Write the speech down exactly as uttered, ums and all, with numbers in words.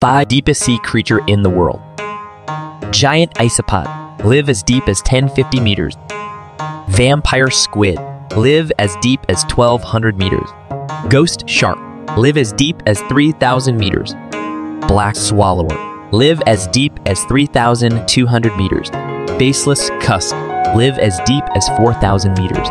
five deepest sea creature in the world. Giant isopod, live as deep as ten fifty meters. Vampire squid, live as deep as twelve hundred meters. Ghost shark, live as deep as three thousand meters. Black swallower, live as deep as three thousand two hundred meters. Baseless cusk, live as deep as four thousand meters.